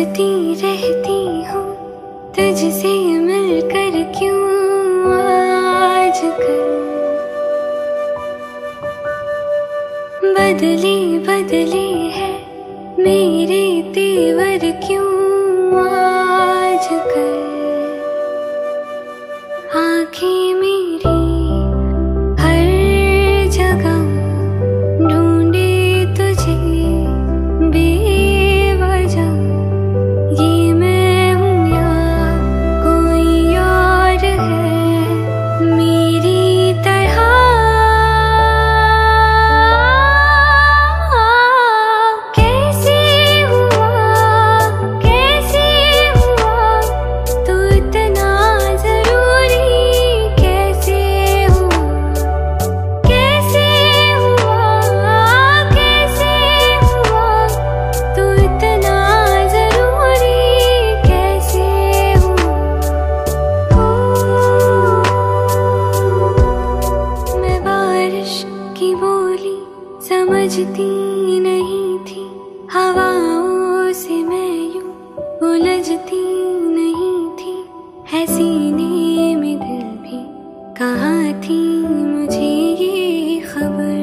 सोचती रहती हूँ तुझसे मिलकर क्यों आजकल बदले बदले हैं मेरे तेवर क्यों आजकल आँखें मेरी हर जगह ढूंढे तुझे समझती नहीं थी हवाओं से मैं यूं उलझती नहीं थी है सीने में दिल भी कहाँ थी मुझे ये खबर।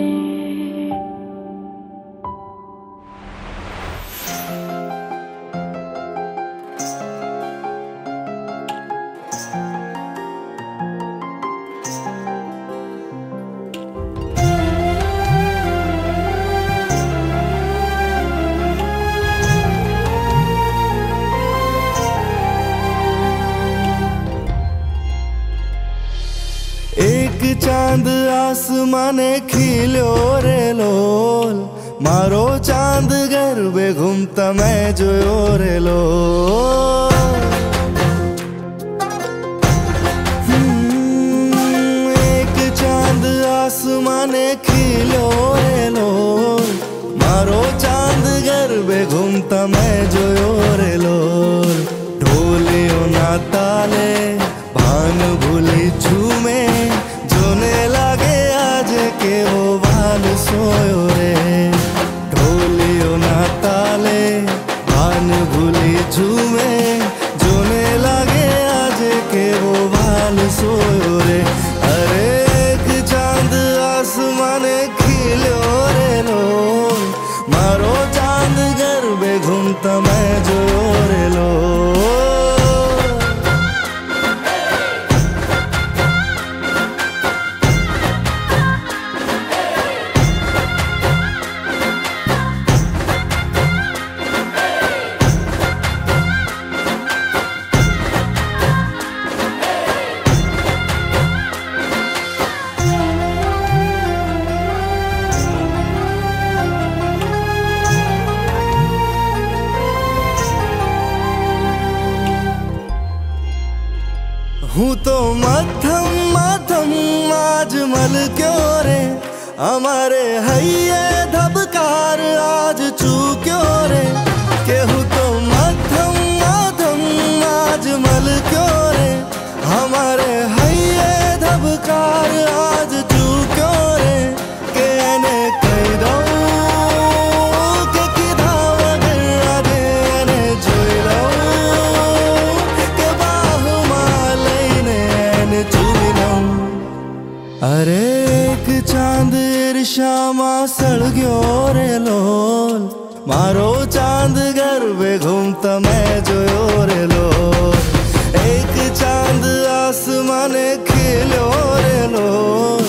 चांद आसमान खिलो रे लोल मारो चांद घर में घूमता मैं जो रे लो एक चांद आसमान खिलो रे लोल मारो चांद घर में घूमता मैं जो रे लोल ढोलियो ना ताले भान भूली झूमे सोयो रे ढोलियो ना ताले भान भूली झूमे झूमे लगे आज के वो भाल सोयो रे। अरे एक चांद आसमान खिलो रे लो मारो चांद घर में घूमता मैं जो रे लो हूँ तो मथम मथम आजमल क्यों रे हमारे हैये धबकार आज चू क्यों रे के हूँ तो मथम मथम आजमल क्यों रे हमारे हैये धबकार आज चू क्यों रे के ने कह दो कि धाव कर आधे ने जुई लो अरे एक चांद इर्शामा सड़ गयो रे लोल मारो चांद घर में घूमता मैं जो रे लोल एक चांद आसमान खिलो रे लोल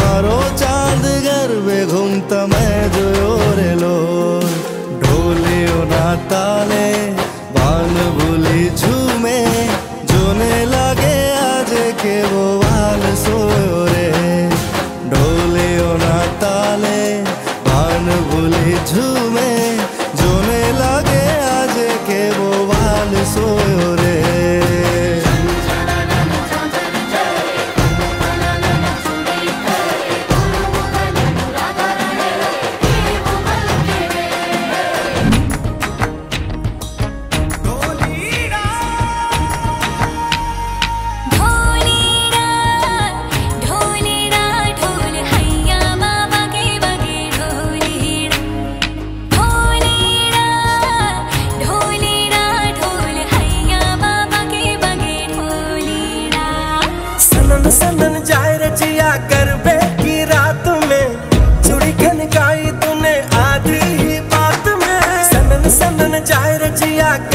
मारो चांद घर में घूमता मैं जो रे लोल ढोलियो ना ताले भान भूली झूमे जोने लागे आज के वो वाल सोयो झूमे झूमे लगे आज के वो वाल सोयो रे।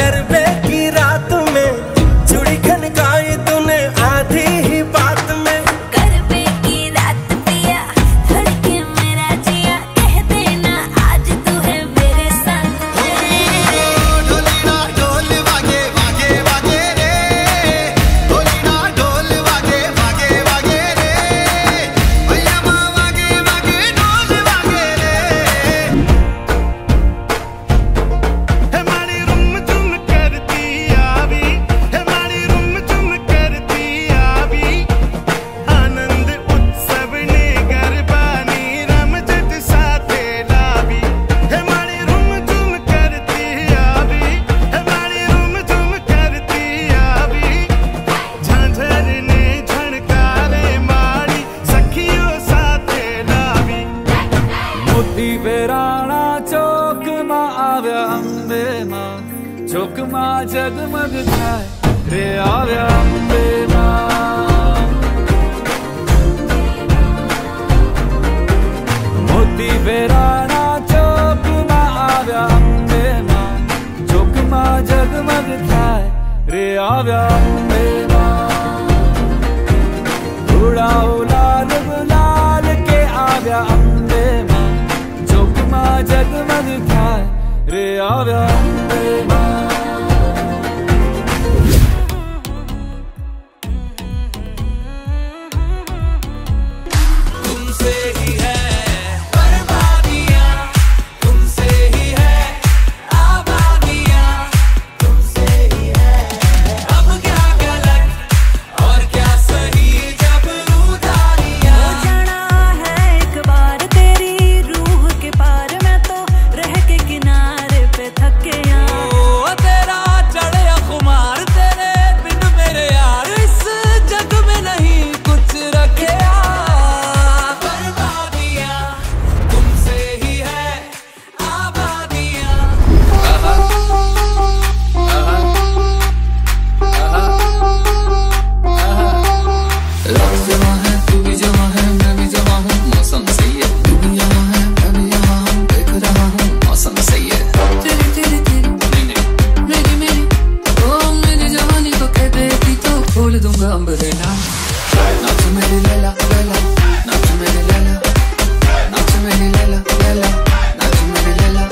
गरबे की रात में चूड़ी खनकाई तूने आधी ही बात में। गरबे की रात पिया धड़के मेरा जिया, कह देना आज तू है मेरे साथ। ढोलना ढोल वागे वागे वागे रे, ढोलना ढोल वागे वागे वागे रे, भैया माँ वागे वागे ढोल वागे रे। हमारी रूम झूम करती आवी, हमारी रूम झूम करती आवी। आनंद उत्सव ने गरबा नी रमजत साथे लावी। हमारी रूम झूम करती आवी, हमारी रूम झूम करती आवी। झांझर ने झणकारे मारी सखियों साथे लावी। मोती बेराणा चौक मां आव्या अंबे मां, चौक मां जगमग थाय रे आव्या अंबे मां। मोती बेराणा चौक मां आव्या अंबे मां, चौक मां जगमग थाय रे आव्या अंबे मां। उड़ाओ लाल गुलाल के आव्या अंबे मां, चौक मां जगमग थाय रे आव्या अंबे मां। तुमसे ही है बर्बादियाँ, तुमसे ही है आबादियाँ, तुमसे ही है। अब क्या गलत और क्या सही जब रूदारियाँ। हो जाना है एक बार तेरी रूह के पार, मैं तो रह के किनारे पे थक गया। ओ तेरा चढ़े खुमार तेरे बिन मेरे यार, इस जग में नहीं कुछ रखे। बर्बादियाँ तुमसे ही है आबादियाँ। आहा, आहा, आहा, आहा। रात जमा है तू भी जमा है मैं भी जमा हूँ, मौसम सही है। तू भी जमा है मैं भी जमा हूँ, देख रहा हूँ मौसम सही है। तेरी तेरी तेरी नहीं, मेरी मेरी ओ मेरी जवानी को कह देती तो खोल दूंगा अम्ब्रेला। नाच मेरी लैला लैला, नाच मेरी लैला, नाच मेरी लैला लैला, नाच मेरी लैला।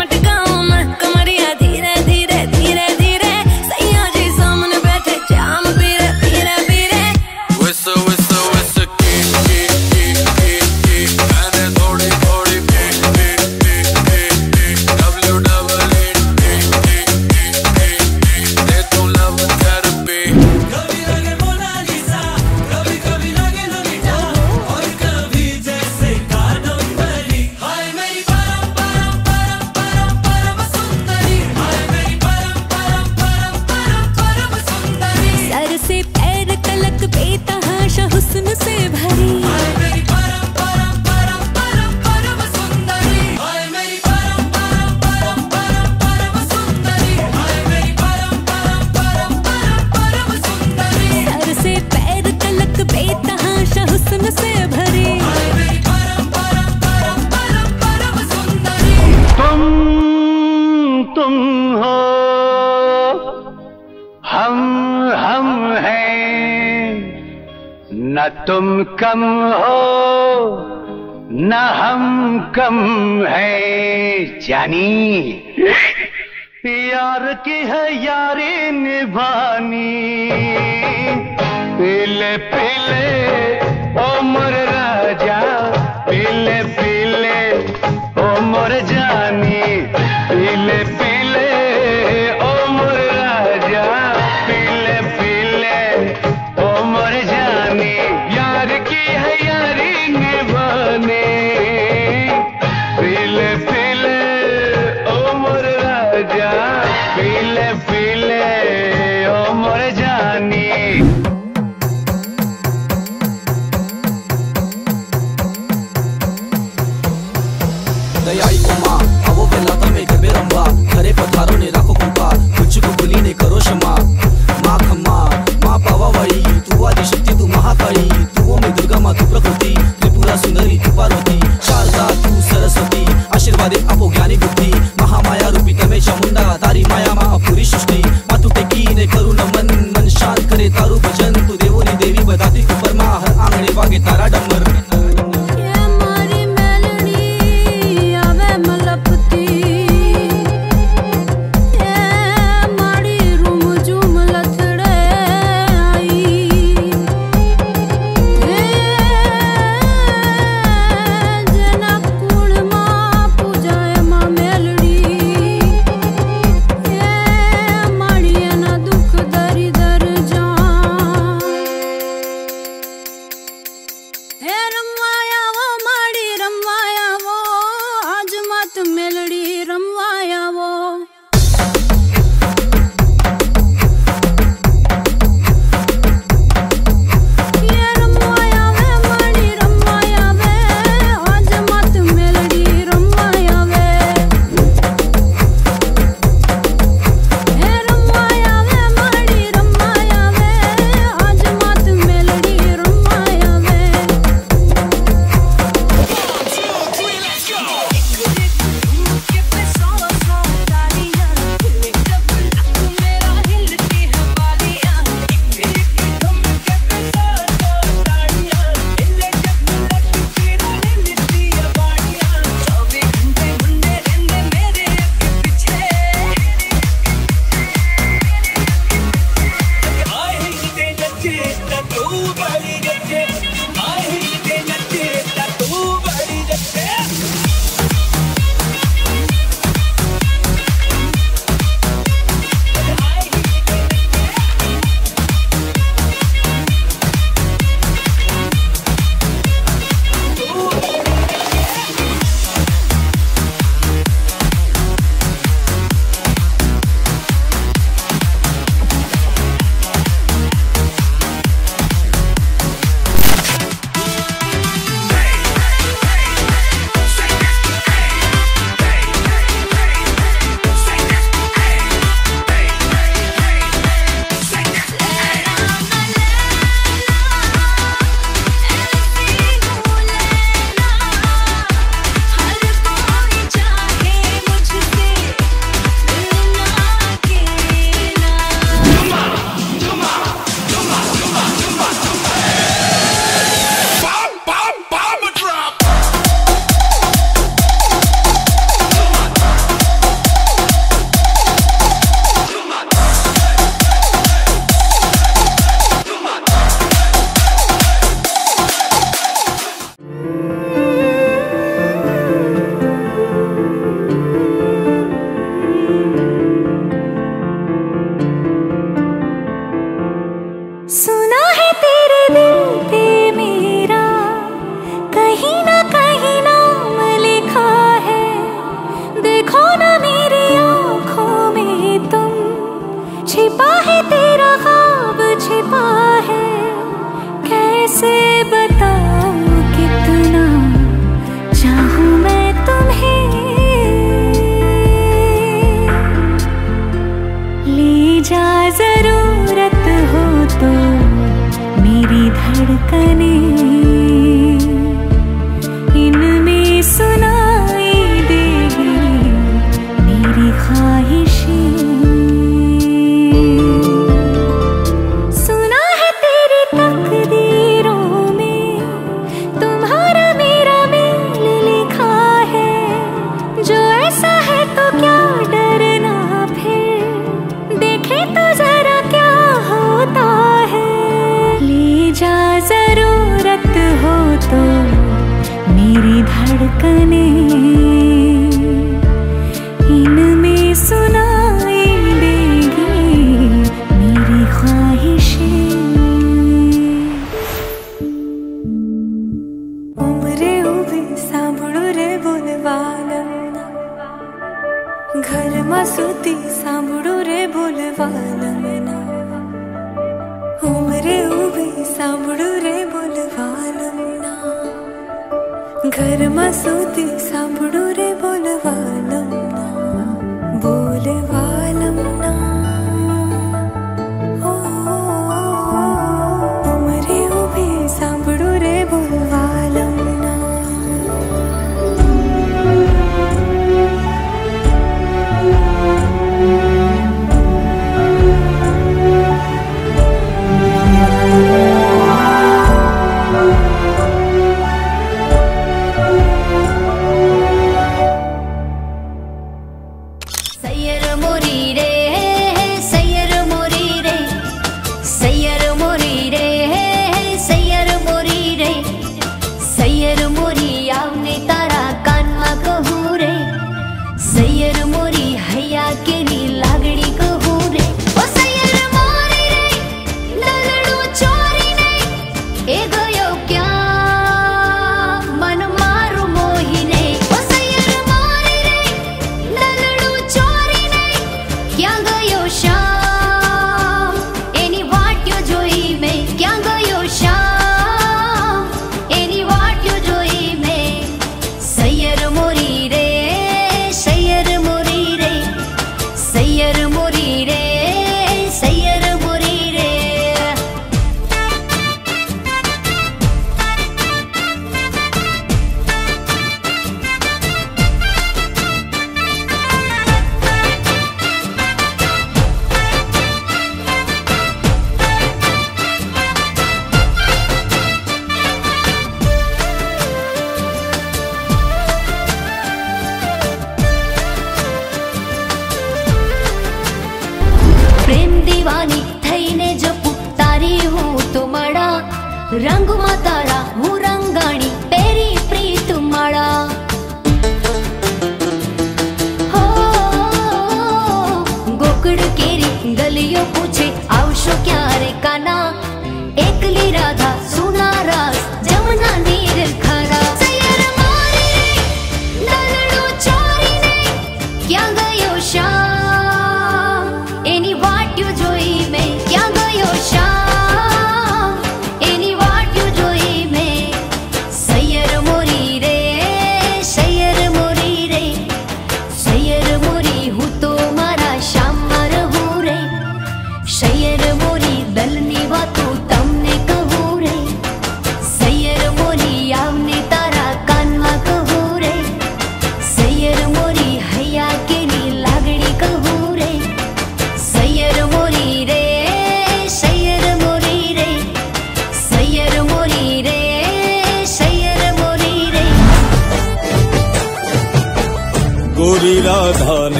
मटकाओ मैं कमरिया धीरे धीरे धीरे धीरे, सैया जी सामने बैठे जाम पी रहे पी रहे पी रहे। Whistle whistle whistle kick kick kick kick kick, मैंने थोड़ी थोड़ी pick pick pick pick pick, W double E tick tick tick tick tick, दे तू love therapy। कभी लगे मोनालिसा, कभी कभी लगे ललिता, और कभी जैसे कादम्बरी। हाय मेरी परम परम परम परम परम सुंदरी, हाय मेरी परम परम परम परम परम सुंदरी। सर से पैर तलक बेतहाशा हुस्न से भरी। हाय मेरी परम परम परम परम परम सुंदरी, हाय मेरी परम परम परम परम परम सुंदरी, हाय मेरी परम परम परम परम परम सुंदरी। सर से पैर तलक बेतहाशा हुस्न से भरी। हाय मेरी परम परम परम परम परम सुंदरी। तुम हो हम हैं, न तुम कम हो न हम कम है। जानी यार की है यारी निभानी, पीले पीले ओ मोर राजा, पीले पीले ओ मोर जानी। पीले पीले ओ मोर राजा, पीले पीले ओ मोर जानी। यार की है यारी निभानी, पीले पीले ओ मोर राजा, पीले पीले ओ मोर जानी। छिपा है, कैसे बताऊं कितना चाहूं मैं तुम्हें। ले जा जरूरत हो तो मेरी धड़कने धड़कने, इनमें सुनाई देगी मेरी ख्वाहिशें। उमरे उभी सांभळो रे बोलवानंदा, घर में सुती सांभळो रे बोलवानंदा। उमरे उभी सांभळो रे बोलवानंदा, घर में सूती सांभळो रे बोलवालमना, बोलवालमना। उमरे उभी सांभळो रे बोलवालमना।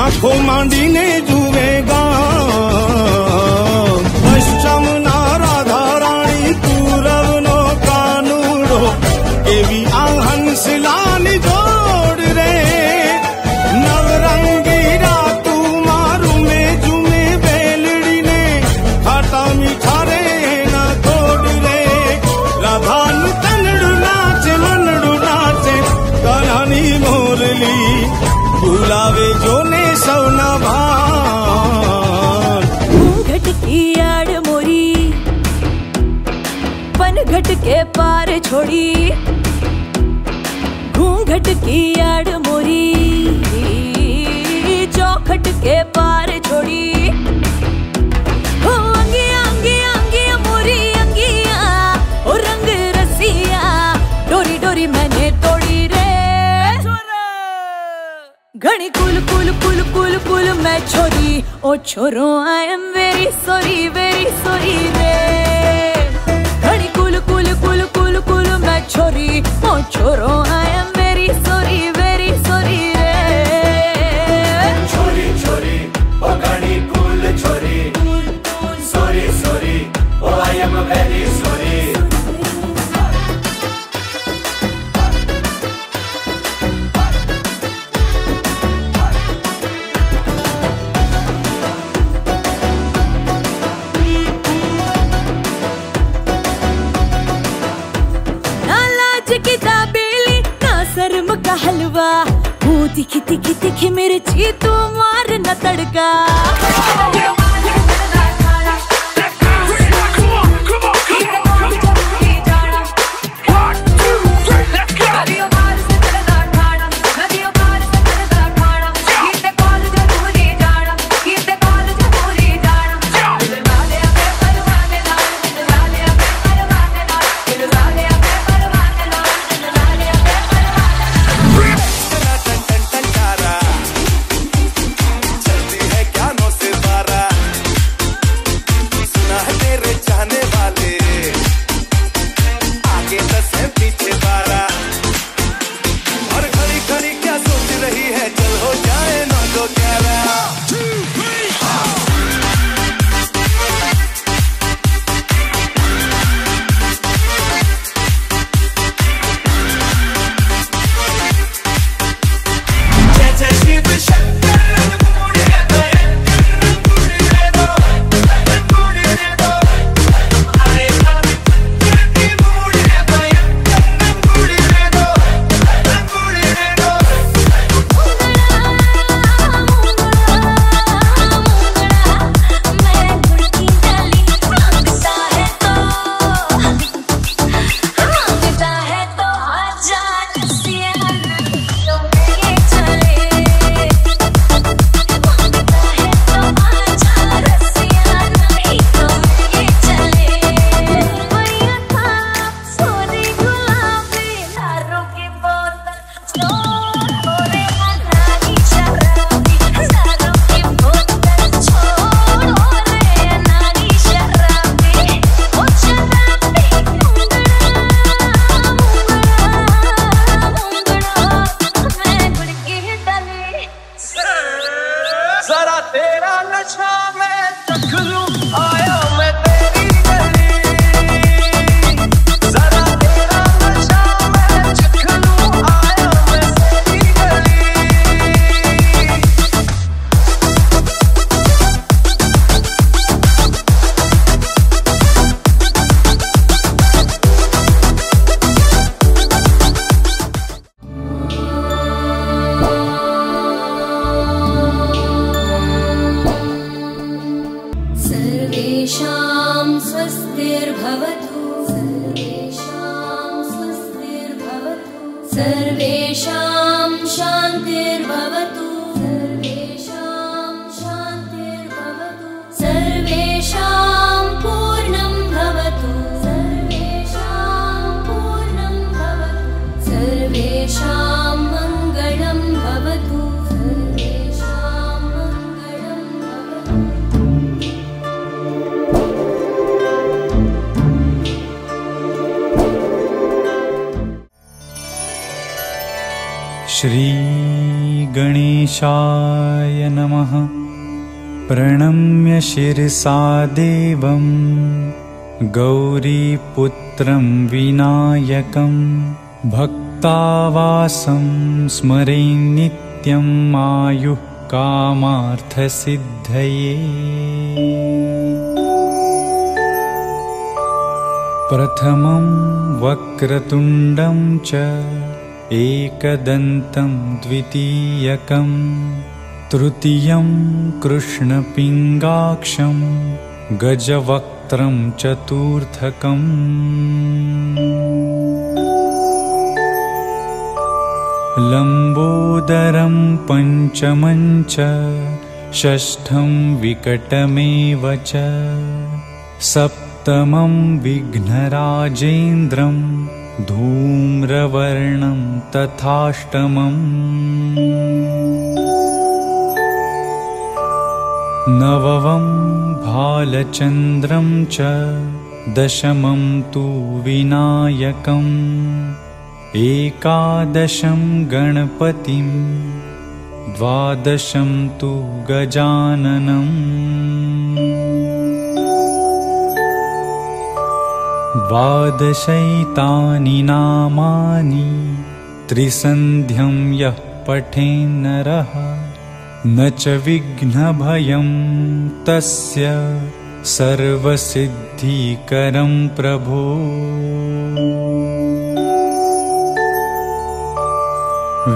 आँखों मांडी ने जुएगा। घूंघट के पार छोड़ी, घूंघट की आड़ मोरी, चौखट के पार छोड़ी। घणी कुल कुल कुल कुल कुल मैं छोरी, ओ छोरो आई एम वेरी सॉरी रे। घणी कुल कुल कुल कुल कुल मैं छोरी, ओ छोरो आई एम वेरी सॉरी रे। छोरी छोरी ओ घणी कुल छोरी, sorry sorry O I am very sorry. हलवा दिखी दिखी दिखी मेरे जी तू मार न तड़का। श्री गणेशाय नमः। प्रणम्य शिरसा देवं गौरीपुत्रं विनायकं भक्तावासं स्मरे नित्यं आयुः कामार्थसिद्धये। प्रथमं वक्रतुण्डं च एकदन्तं द्वितीयकं तृतीयं कृष्णपिङ्गाक्षं गजवक्त्रं पत्रं चतुर्थकं लंबोदरं पंचमं च षष्ठं विकटमेव च सप्तमं विघ्नराजेन्द्रं धूम्रवर्णं तथाष्टमम् नववं भालचन्द्रं च दशमं तु विनायकम् एकादशं गणपतिं द्वादशं तु गजाननम् द्वादशैतानि नामानि त्रिसन्ध्यं यः पठेन्नरः न च विघ्नभयं तस्य सर्वसिद्धिकरं प्रभो।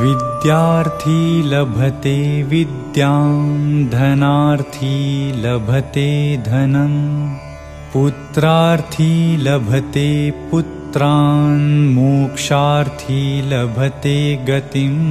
विद्यार्थी लभते विद्यां धनार्थी लभते धनं पुत्रार्थी लभते पुत्रान् मोक्षार्थी लभते गतिम्।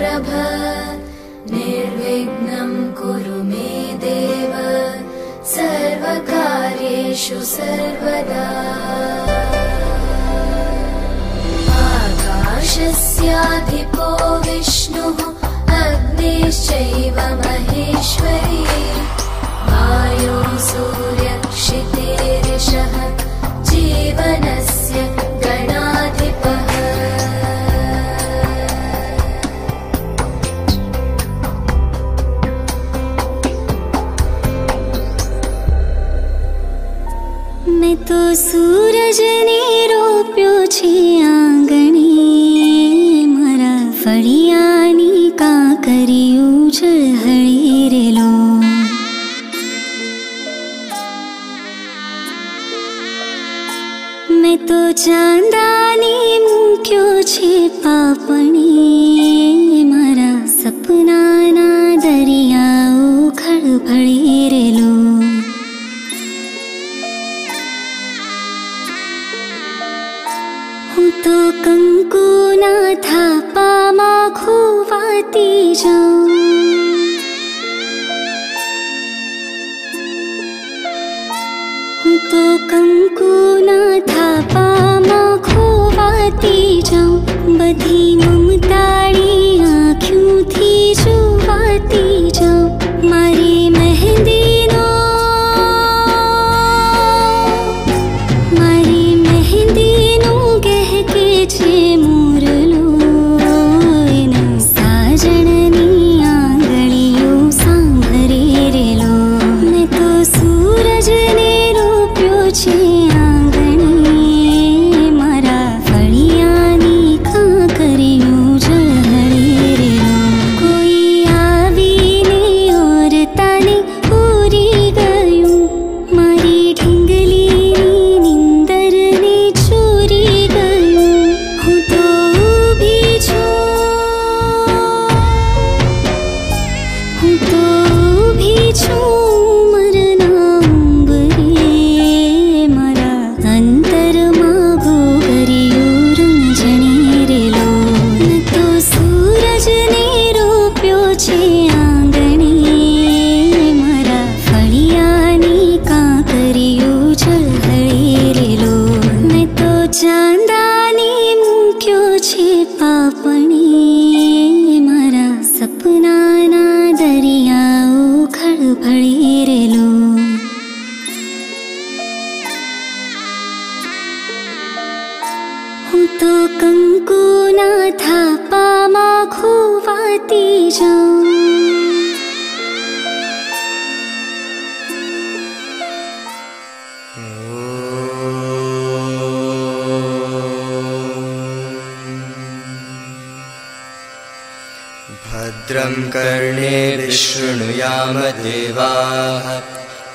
प्रभ निर्विघ्नं कुरु मे देव सर्वकार्येषु सर्वदा। आकाशस्याधिपो विष्णुः अग्निश्चैव महेश्वरी वायो सूर्यक्षितिरिषः जीवनस्य गणाधिपः। मैं तो सूरज ने रोप्यो छे आंगणे मारा फळियानी काकरियूं झळहळी रेलो। मैं तो चांदानी मूक्यो छे पापणे मारा सपनाना दरियाओ खळभळी रेलो। तो कंकुना थापा मां खोवाती जाऊं, तो कंकुना थापा मां खोवाती जाऊं, बधी ममताड़ी आँखों थी जुवाती जाऊं। मारी मेहंदी भद्रं कर्णे विशृणुयाम देवाः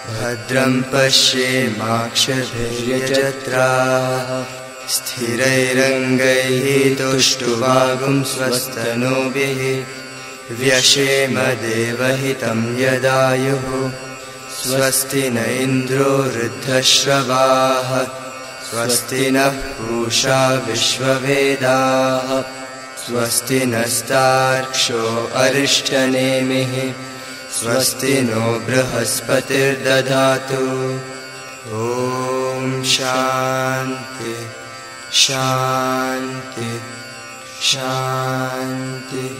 भद्रं पश्येमाक्षभिर्यजत्राः स्थिरैरङ्गैः तुष्टुवागुंस्वस्तनूभिः व्यशेम देवहितं यदायुः। स्वस्ति न इन्द्रो वृद्धश्रवाः स्वस्ति नः पूषा विश्ववेदाः स्वस्ति नस्तार्क्ष्यो अरिष्ठनेमिः स्वस्ति नो बृहस्पतिर्दधातु। ॐ शान्ति शान्ति शान्तिः।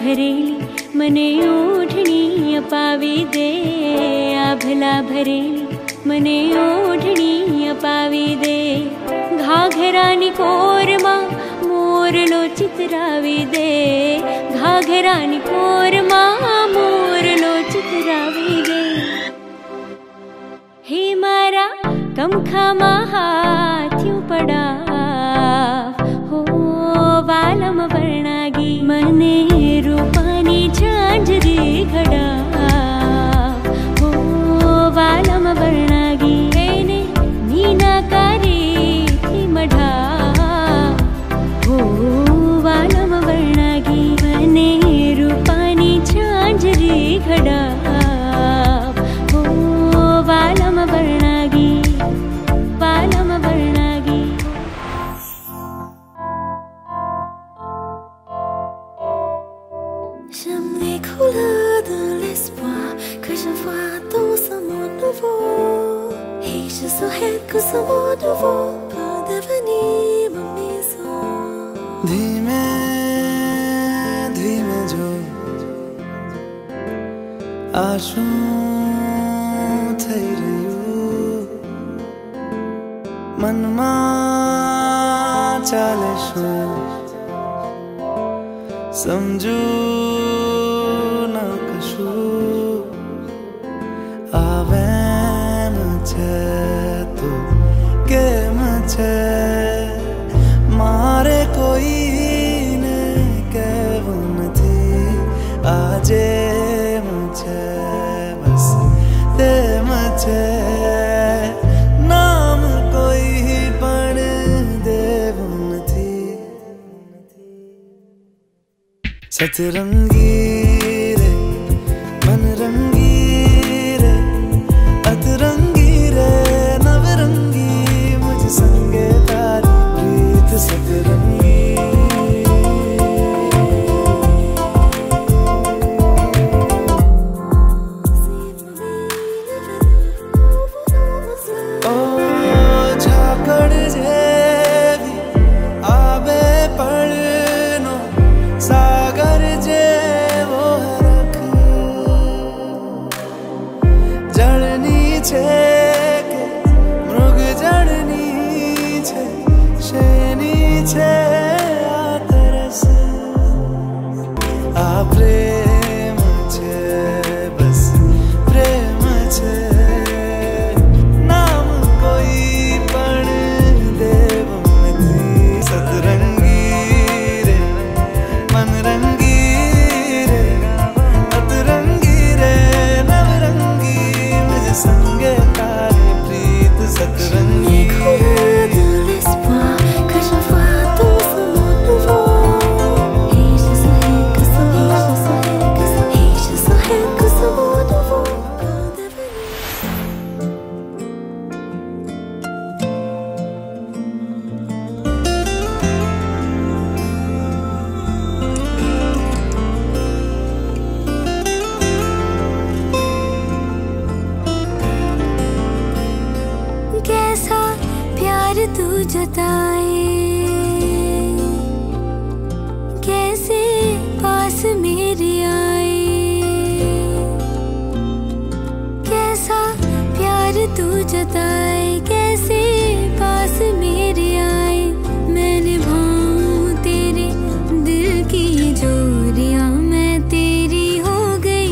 भरेली मने ओढ़णी अपावी दे, आ भला भरेली मने ओढ़णी अपावी दे। घाघरानी कोरमा मोर लो चितरावी दे, घाघरानी कोरमा मोर लो चितरावी दे। हे मारा कमखा हाथ्यू पड़ा हो वालम वर्णागी, मने रूपानी झांझरी घड़ा हो वालम वर्णागी। मैंने नीना कारी थी मढ़ा हो वालम वर्णागी, मने रूपानी झांझरी घड़ा हो वालम वर्णागी, वालम वर्णागी। J'aime les couleurs de l'espoir que je vois dans ce monde nouveau, et je saurais que ce monde nouveau peut devenir ma maison. Dime, dime jo aashon thai rayu, man ma chale sho समझो न कशु आवे मुझे तो के मुझे मारे कोई ने कहून थी आजे मुझे बस ते मुझे नाम कोई पण देवून थी। सतरंगी रे मनरंगी रे अतरंगी रे नवरंगी मुझ संगे तारी प्रीत सतरंगी। ओ झाकड़ जे भी आबे पड़नो सागर जे वो रख जड़नी छे के मृग जड़नी छे शेनी छे आ तरस आ प्रेम छे बस प्रेम छे नाम कोई पण देव मती। सतरंगी रे मनरंगी रे अतरंगी रे नवरंगी मुझ संगे तारी प्रीत सतरंगी। कैसा प्यार तू जताए, कैसे पास मेरे आए, कैसा प्यार तू जताए, कैसे पास मेरे आए। मैं निभाऊं तेरे दिल की जोरियां, मैं तेरी हो गई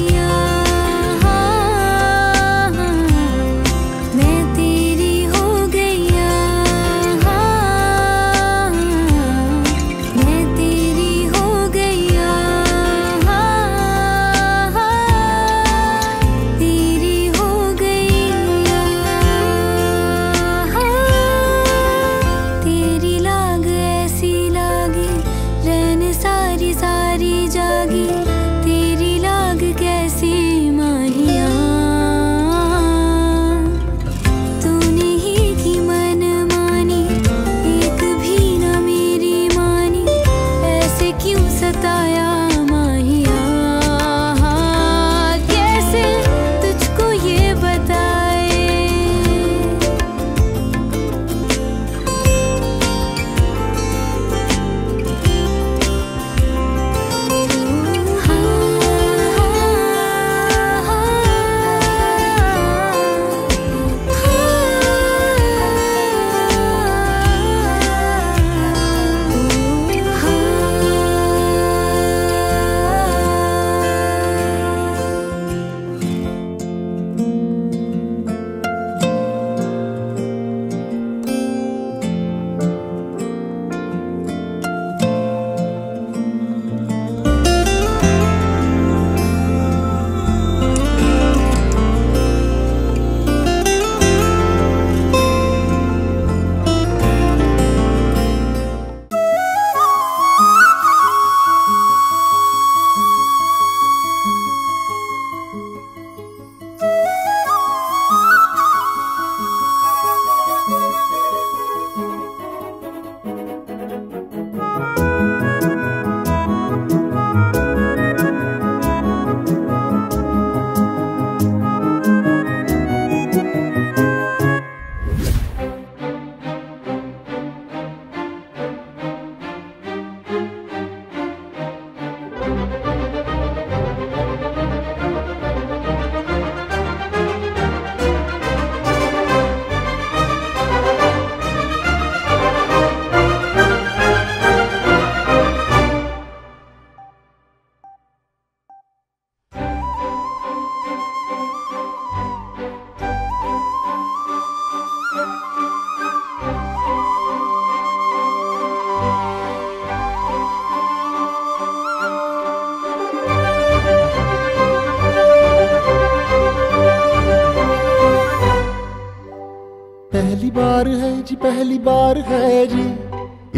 पहली बार है जी,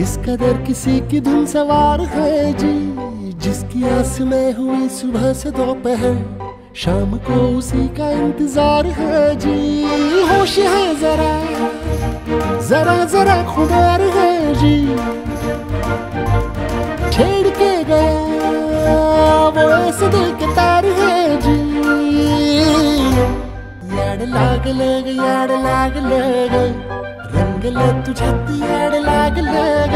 इस कदर किसी की धुन सवार है जी। जिसकी आस में हुई सुबह से दोपहर, शाम को उसी का इंतजार है जी। होश है जरा जरा जरा खुदार है जी, छेड़ के गया वो ऐसे दिल के तार है जी। यार लाग लग तुझे याड लाग लग,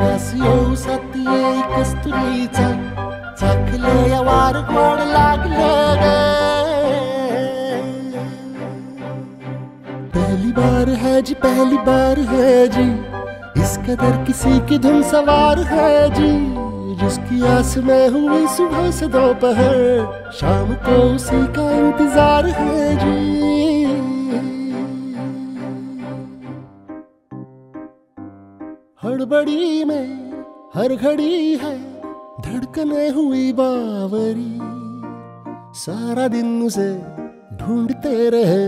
वासियो सत्ये कस्तुरीचा चाकले यावार गोड लाग लग। पहली बार है जी, इस कदर किसी की धुन सवार है जी। जिसकी आस में हुई सुबह से दोपहर, शाम को उसी का इंतजार है जी। हड़बड़ी में हर घड़ी है धड़कने हुई बावरी, सारा दिन उसे ढूंढते रहे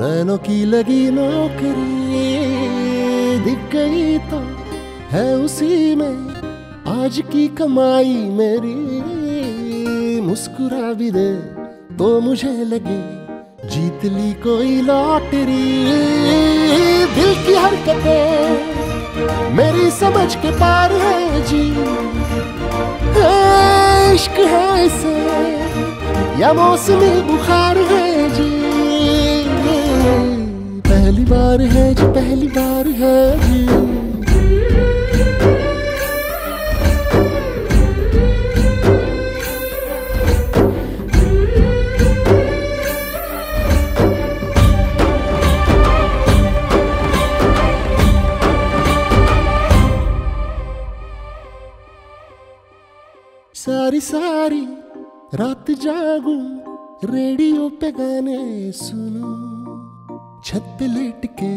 नैनों की लगी नौकरी। दिख गई तो है उसी में आज की कमाई मेरी, मुस्कुरा भी दे तो मुझे लगे जीत ली कोई लॉटरी। दिल की हरकतें मेरी समझ के पार है जी, इश्क है इसे या मौसमी बुखार है जी। पहली बार है जी, पहली बार है जी। सारी सारी रात जागूं, रेडियो पे गाने सुनूं, छत पे लेट के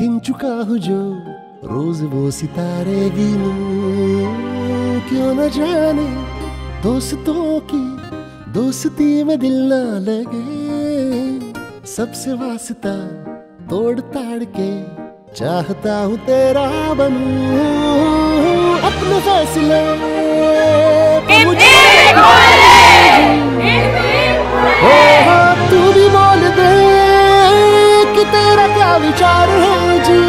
गिन चुका हूं जो रोज वो सितारे गिनूं। क्यों न जाने दोस्तों की दोस्ती में दिल ना लगे, सबसे वास्ता तोड़ ताड़ के चाहता हूँ तेरा बनूं। अपने फैसले तू भी बोल दे कि तेरा क्या विचार है जी।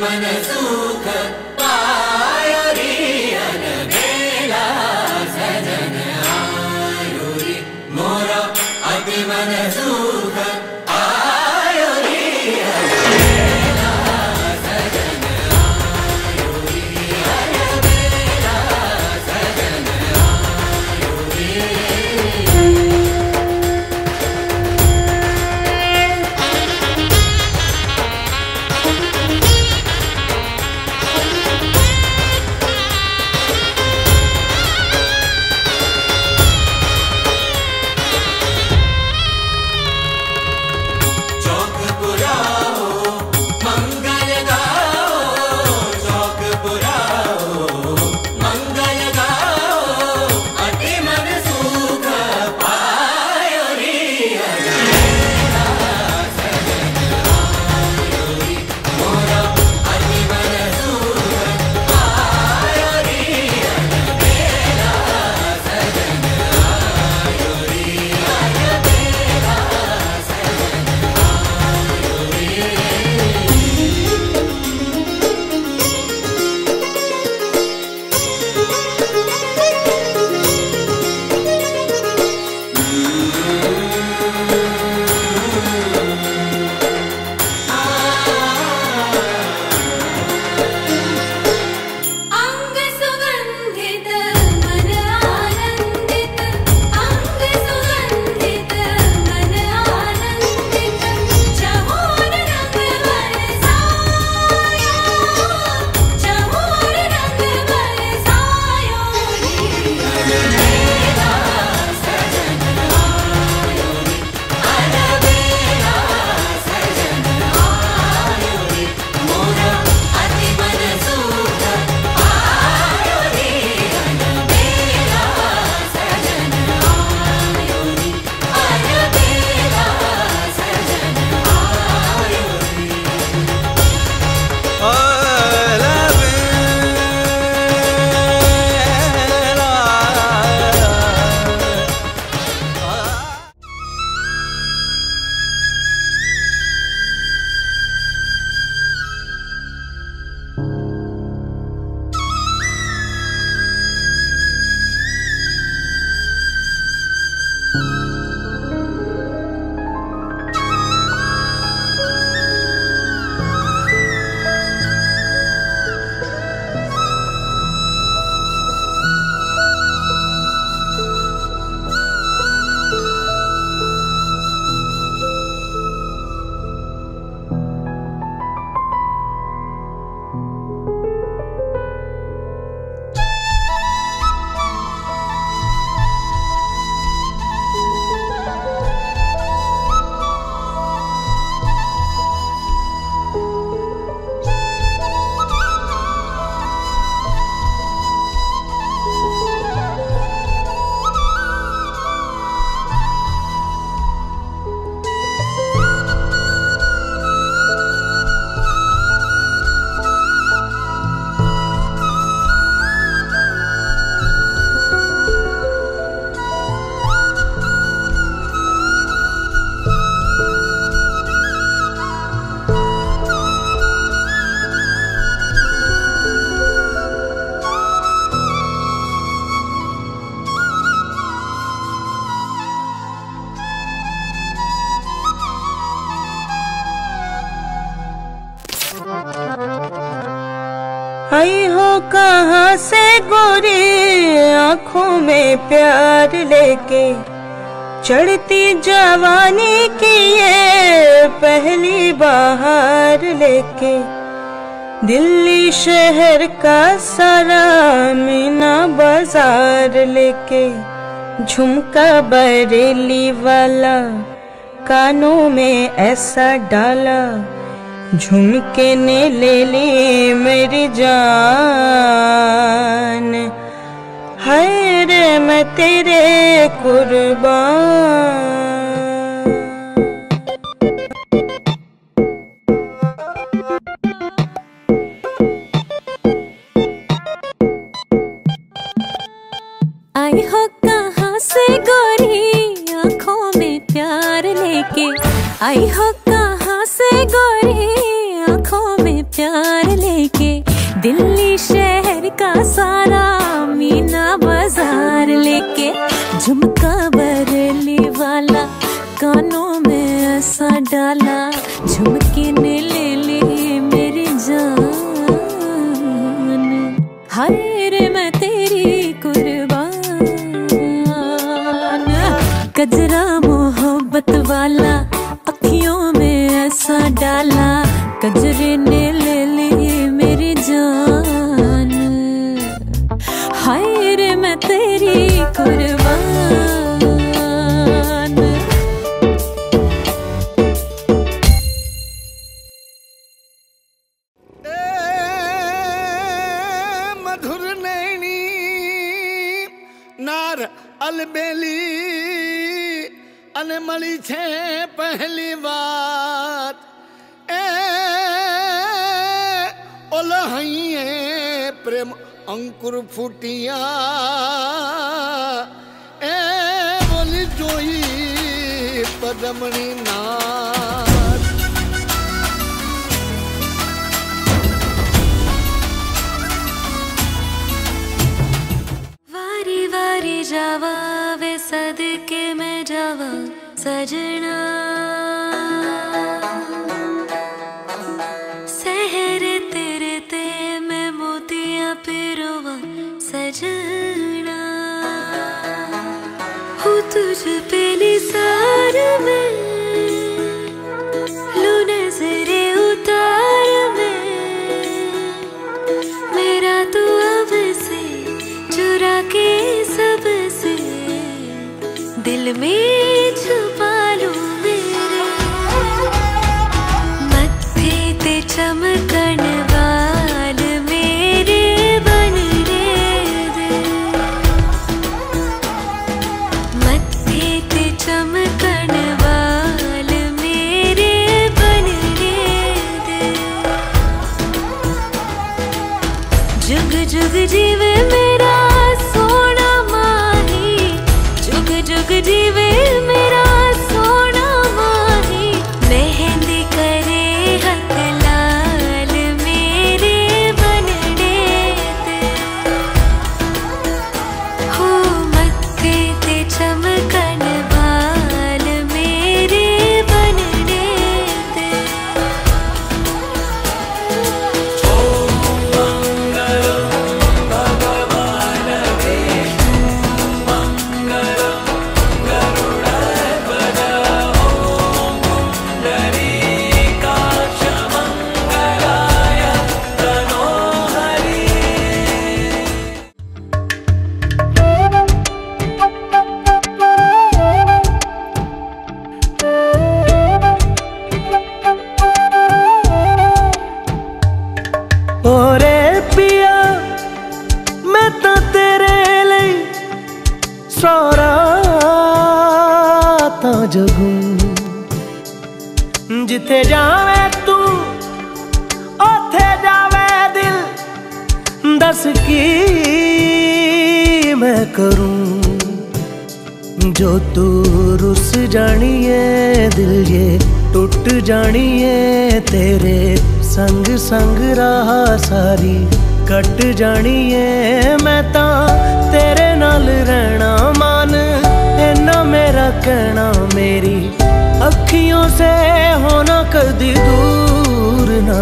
मन सुख पायो रे अनबेला कहाँ से गोरी आँखों में प्यार लेके चढ़ती जवानी की ये पहली बहार लेके। दिल्ली शहर का सारा मीना बाजार लेके झुमका बरेली वाला कानों में ऐसा डाला, झुमके ने ले ली मेरी जान, हाय रे मैं तेरे कुर्बान। आई हो कहाँ से गोरी आँखों में प्यार लेके, आई हो कहाँ से गोरी आँखों में प्यार लेके, दिल्ली शहर का सारा मीना बाजार लेके, झुमका बरली वाला कानों में ऐसा डाला, झुमके ने ले ली मेरी जान, हाय रे मैं तेरी कुर्बान। कजरा मोहब्बत वाला अखियों में ऐसा डाला, कजरे ने ले ली मेरी जान, हाय रे मैं तेरी कुर्बान। मधुर नैनी नार अलबेली अनमली छे पहली बात ए प्रेम अंकुर फूटिया ए बोली जोई पदमणी नाथ। वारी वारी जावा वे सदके में जावा सजना, तुझ पे निसार में लो नजरे उतार में, मेरा तो अब से चुरा के सब से दिल में छुपा लो मेरे। मत्थे ते चमकन बाल मेरे बन रे, चमकन बाल मेरे बन रे दे। जुग जुग जीवे मेरा सोना माही, जुग जुग जीवे मेरा सोना माही, मेहंदी करे हथ लाल मेरे बन रे दे। हो मत्थे ते चमकन जगू, जिथे जावे तू ओथे जावे दिल, दस की मैं करूं जो तू रुस जानी है, दिल ये टूट जानी है, तेरे संग संग रहा सारी कट जानी है, मैं ता तेरे नाल रहना मान ना मेरा कहना, मेरी अखियों से होना कदी दूर ना,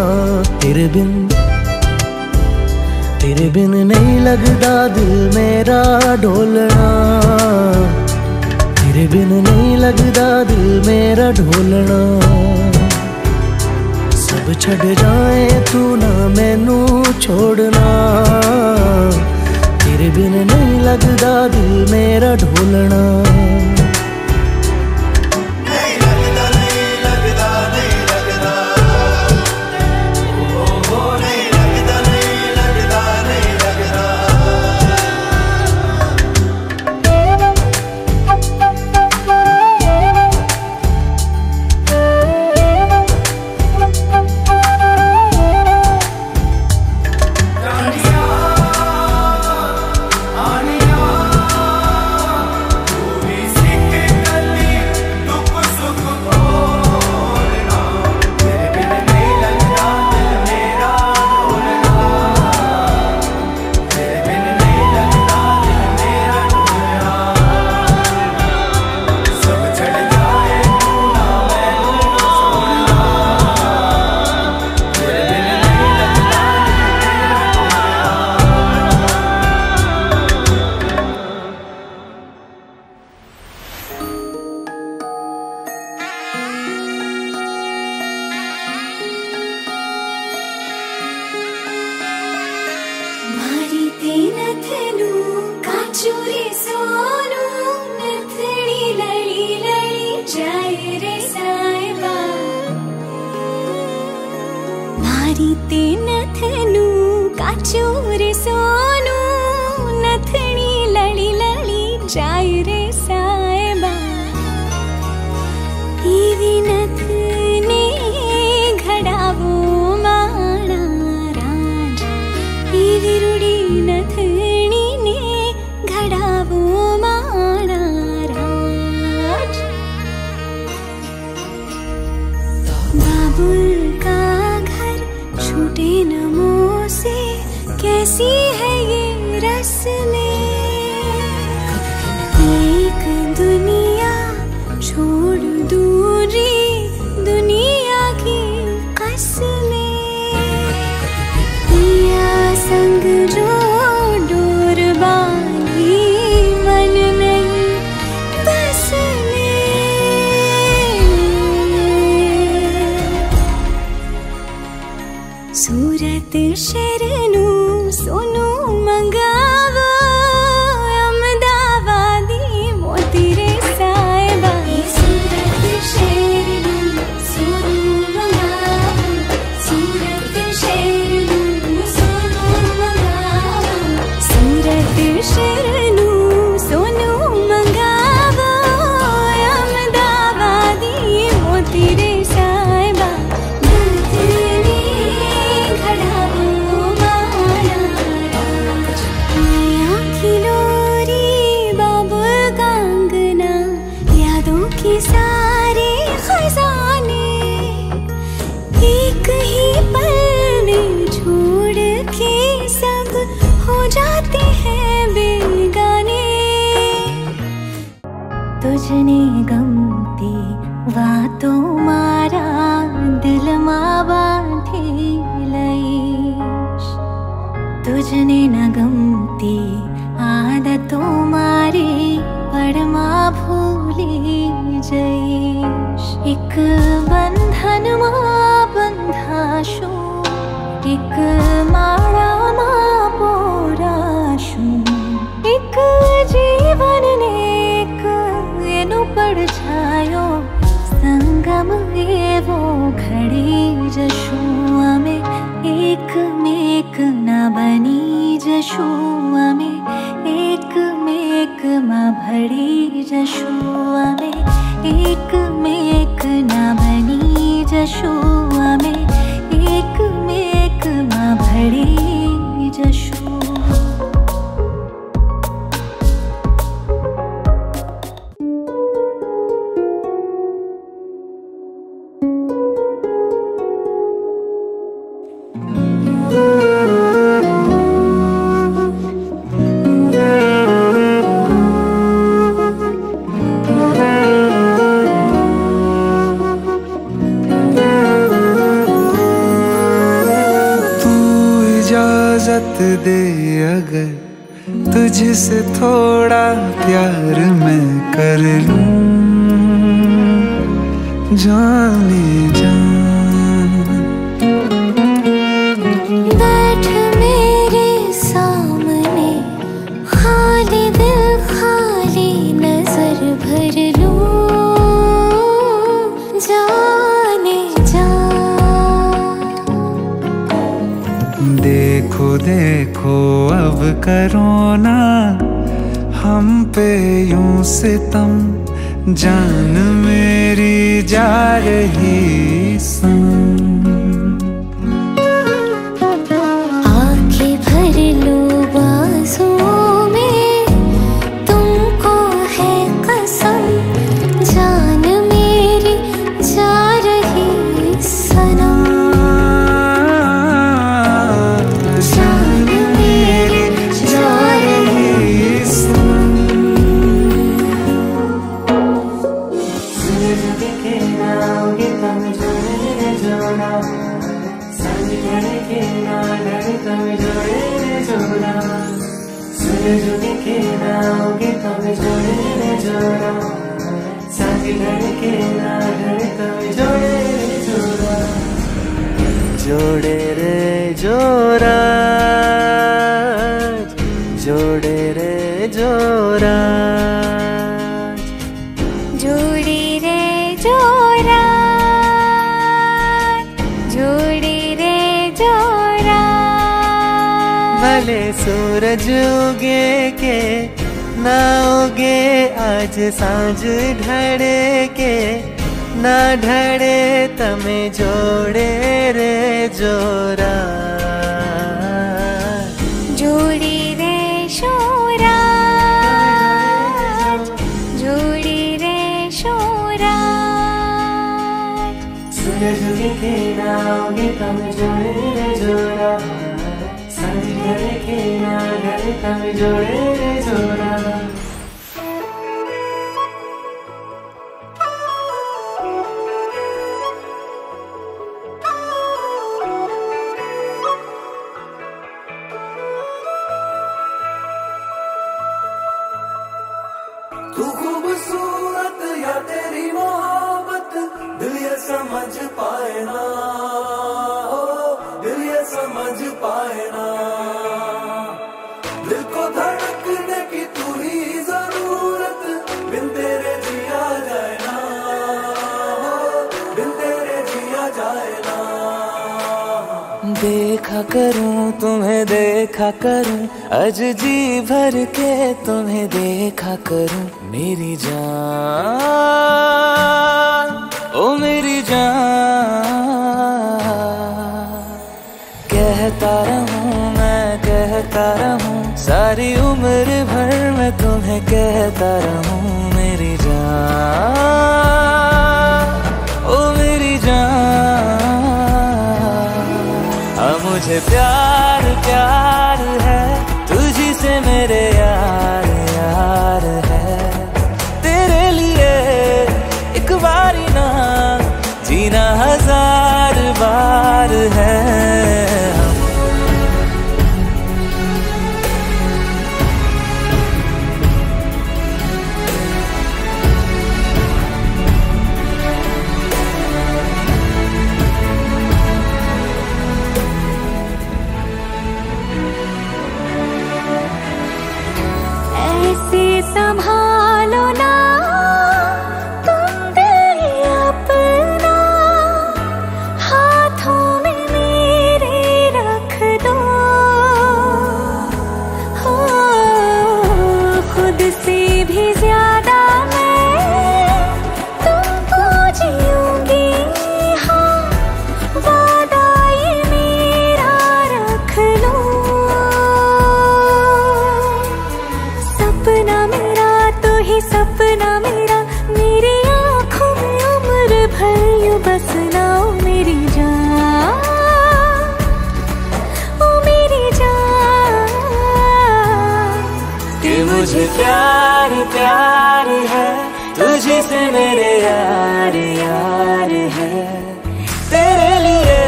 तेरे बिन बिन नहीं लगदा दिल मेरा ढोलना, तेरे बिन नहीं लगदा दिल मेरा ढोलना। सब छड़ जाए तू ना मैनू छोड़ना, तेरे बिन नहीं लगदा दिल मेरा ढोलना। तुझसे थोड़ा प्यार मैं कर लूं जाने जा। बैठ मेरे सामने खाली दिल खाली नजर भर लूं जाने जा। देखो देखो अब करो ना हम पे यूं सितम, जान मेरी जा रही सन। आंखें भर लो बाजुओं में तुमको है कसम, जान मेरी जा रही सनम। जोड़े रे जोड़ा जोड़े रे जोड़ा जोड़े रे जोड़ा जोड़े रे जोड़ा। भले सूरज उगे के ना उगे आज सांझ ढड़े के ना ढड़े तमे जोड़े रे जोड़ा जोड़ी रे शोरा जोड़ी रे शोरा। सूरज के नाओगे तम जोड़े रे जोड़ा, संज ढले के ना ढले तम जोड़े रे जोड़ा। तू खूबसूरत या तेरी मोहब्बत दिल ये समझ पाए ना, दिल ये समझ पाए ना। दिल को धड़कने की तू ही जरूरत, बिन तेरे जिया जाए ना, बिन तेरे जिया जाए ना। देखा करूं तुम्हें देखा करूं आज जी भर के तुम्हें देखा करूं। मेरी जान ओ मेरी जान, कहता रहूं सारी उम्र भर मैं तुम्हें कहता रहूं। मेरी जान ओ मेरी जान, अब मुझे प्यार प्यार है तुझी से मेरे यार यार है। तेरे लिए एक बारी ना जीना हजार बार है। संभालो ना तुम दिल अपना, हाथों में मेरे रख दो। हो खुद से भी ज्यादा मैं तुमको जीऊंगी, हाँ वादा ये मेरा रख लो। सपना सपना मेरा मेरी आँखों में उम्र भर यूं बसना। ओ मेरी जान ओ मेरी जान, कि मुझे प्यार प्यार है तुझे से मेरे यार यार है। तेरे लिए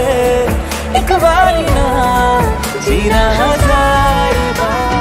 एक बार ना जीना हजार बार।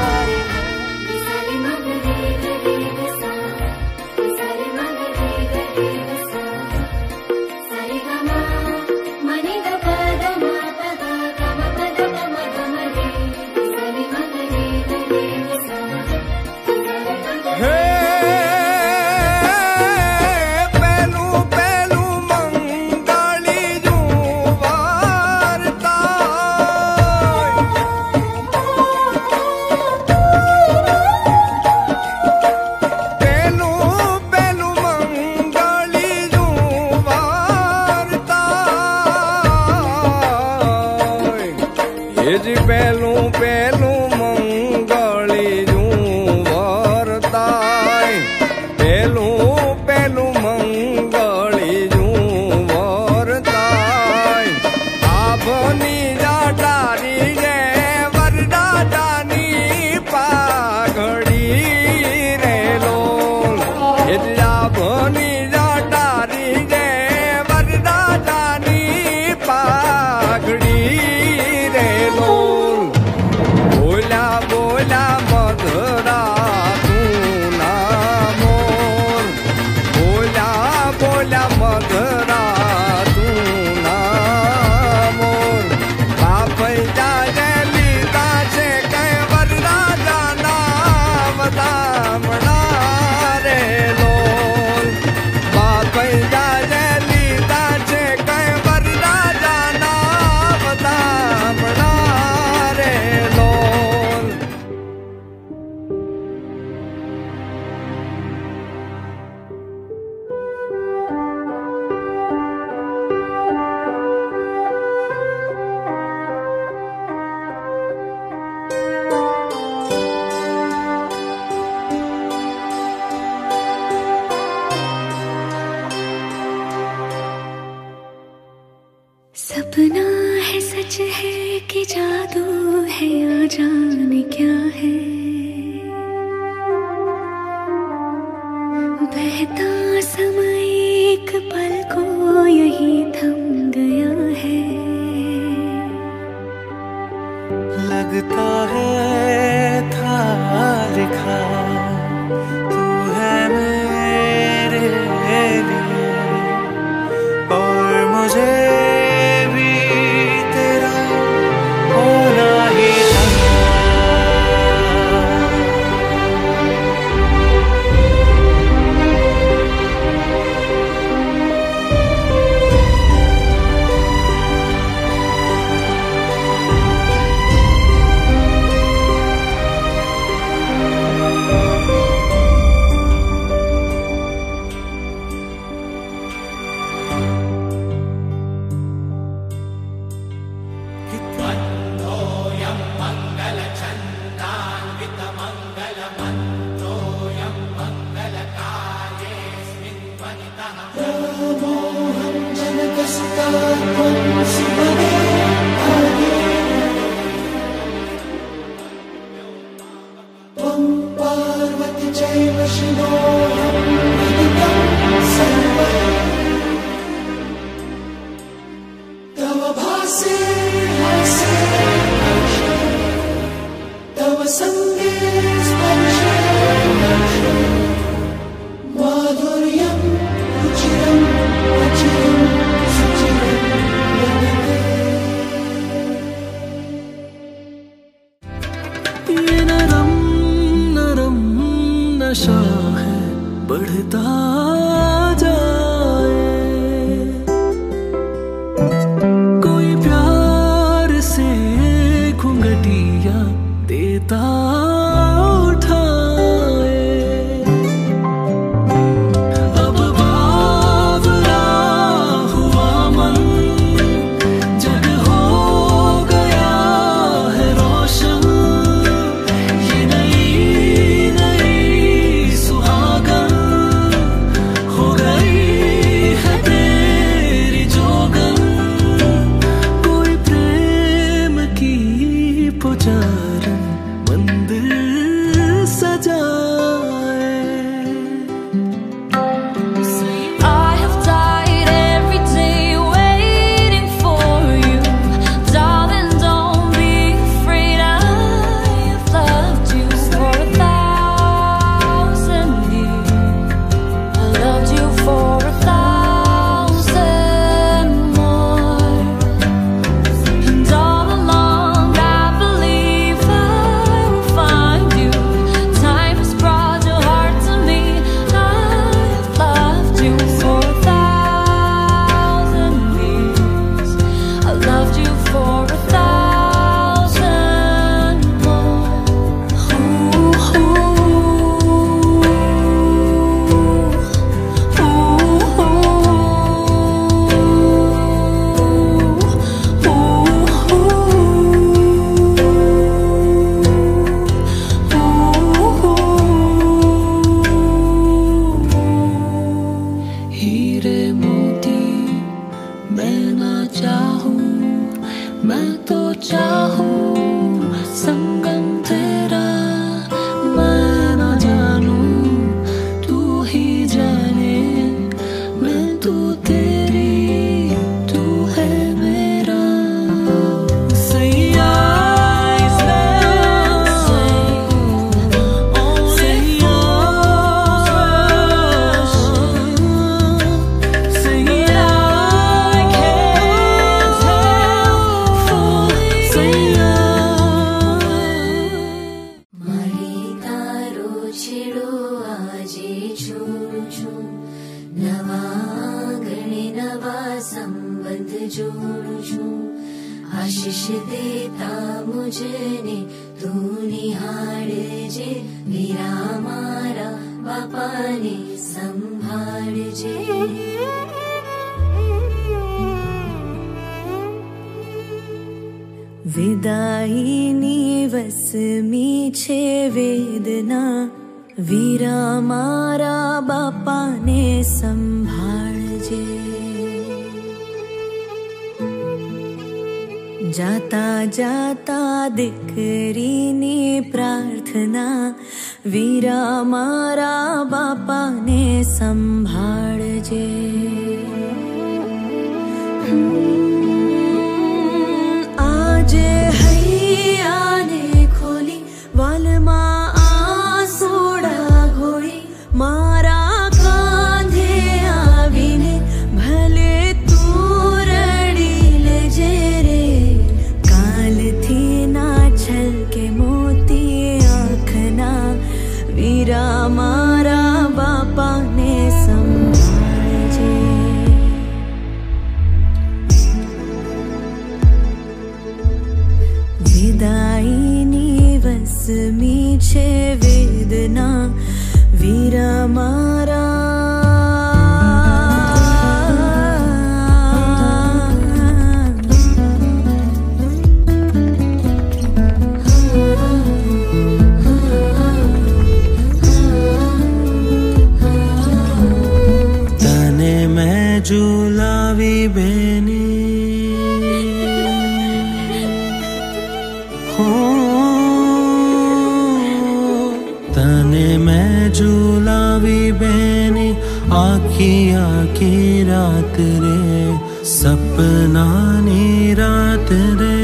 है या जाने क्या है, बहता समय एक पल को यही थम गया है। लगता है था लिखा तू है मेरे लिए, और मुझे जाता जाता दिकरीनी प्रार्थना, वीरा मारा बापा ने संभाळजे। आज हैया ने खोली वालमा आसोडा घोळी, मारा कांधे आवीने भले तू रडीले जे रे। काल थी ना छलके मोती आँखना, वीरा मारा बापा ने दाईनी वस मीछे वेदना, वीरा मारा तने मैं झूलावी बेनी झूलावी बेनी। आखी आखी रात रे सपना नी रात रे,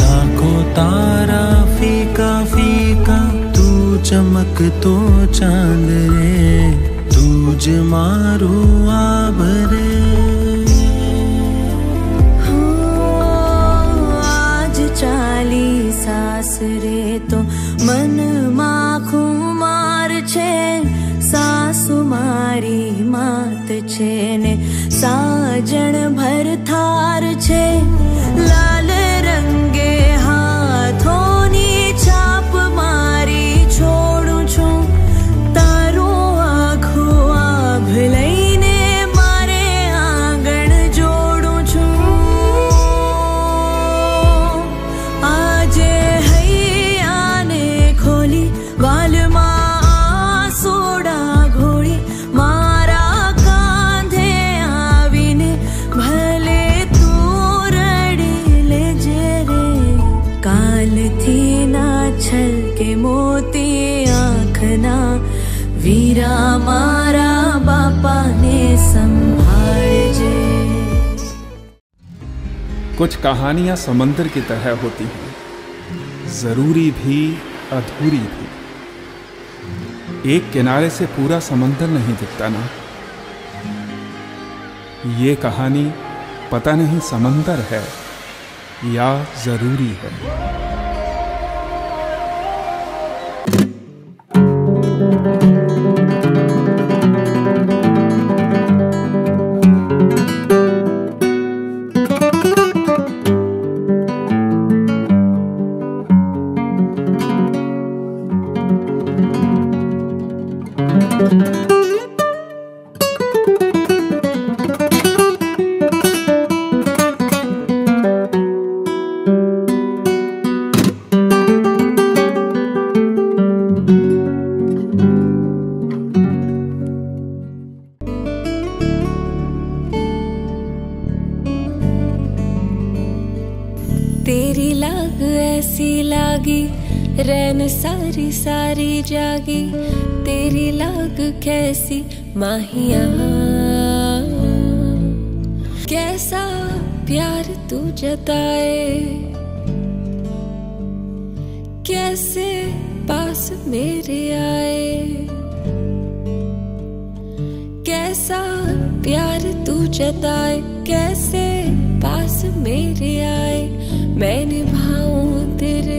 लाखों तारा फीका फीका तू चमक तो चांद रे, तूझ मारू आब रे। सासरे तो मन मां खुमार छे, सासु मारी मात छे ने साजन भर थार छे। लाल रंगे हाथों नी छाप मारी छोड़ू छू, तारू आँखो आभ लईने मारे आंगण जोड़ू छू। आजे वालमा आसोडा घोळी, मारा कांधे आवीने भले तू रडीले जे रे। काल थी ना छलके मोती आँखना, वीरा मारा बापा ने संभाळजे। कुछ कहानियां समंदर की तरह होती हैं, जरूरी भी अधूरी भी। एक किनारे से पूरा समंदर नहीं दिखता ना। ये कहानी पता नहीं समंदर है या जरूरी है। तेरी लाग ऐसी लागी रैन सारी सारी जागी, तेरी लाग कैसी माहिया, कैसा प्यार तू जताए, कैसे पास मेरे आए, कैसा प्यार तू जताए, कैसे पास मेरे आए। मैं निभाऊं तेरे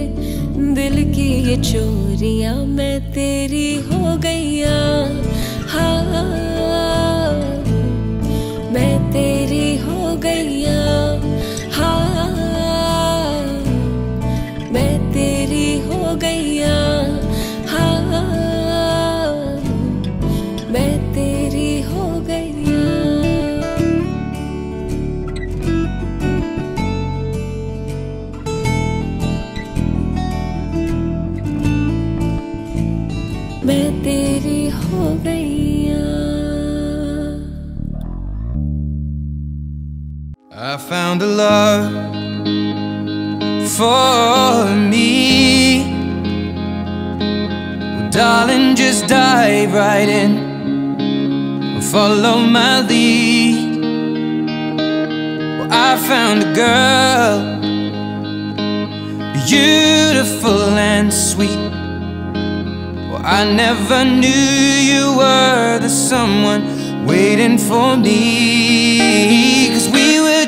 दिल की ये चोरियां, मैं तेरी हो गईया, हाँ मैं तेरी हो गईया, हाँ मैं तेरी हो गईया, हाँ मैं तेरी हो गईया। I found a love for me. Well, darling, just dive right in, follow my lead. Well, I found a girl, beautiful and sweet. Well, I never knew you were the someone waiting for me, 'cause we were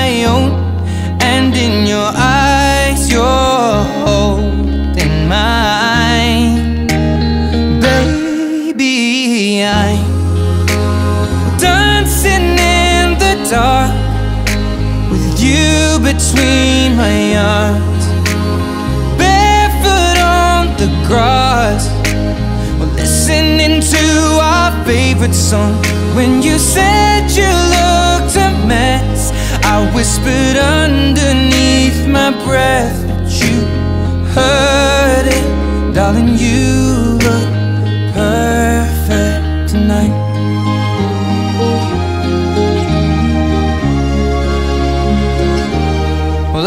I own, and in your eyes you're holding mine. Baby, I'm dancing in the dark with you between my arms, barefoot on the grass, listening to our favorite song. When you said you looked a mess, I whispered underneath my breath, but you heard it. Darling, you look perfect tonight. Well,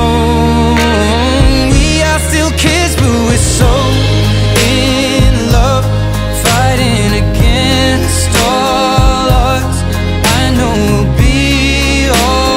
own. We are still kids, but we're so in love, fighting against all odds. I know we'll be all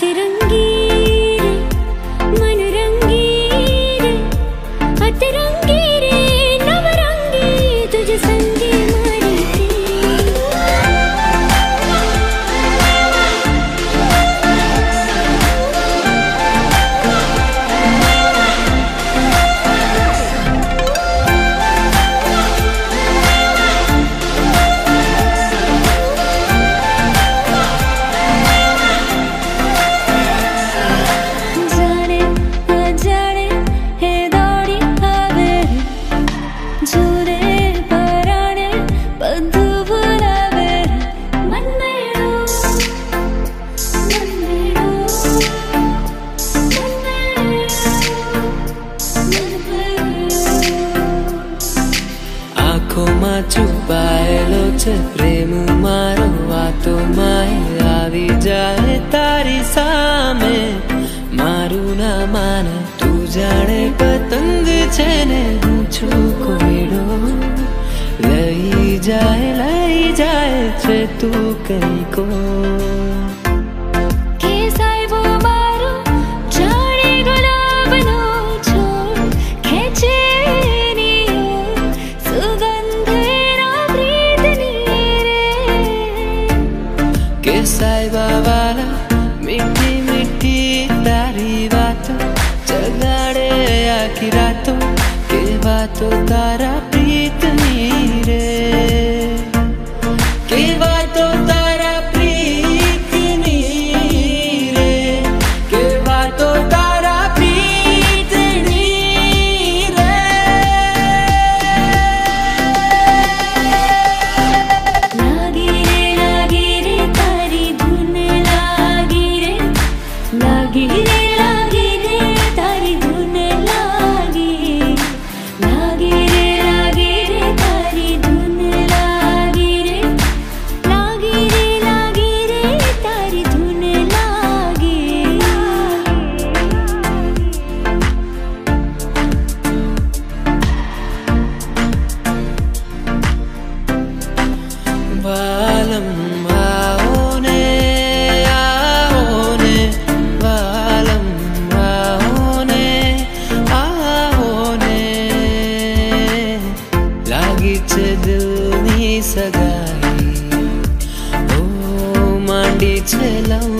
सतरंगी रे, मनरंगी रे, तू कहीं को तो तारा प्रीत नी रे केवा तो तारा प्रीत नी रे केवा तो तारा प्रीत नी रे लागी रे तारी धुन लागी रे दिल नी सगाई ओ मांडी छे लव।